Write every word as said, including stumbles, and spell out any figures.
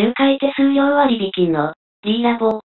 仲介手数料割引の D ラボ。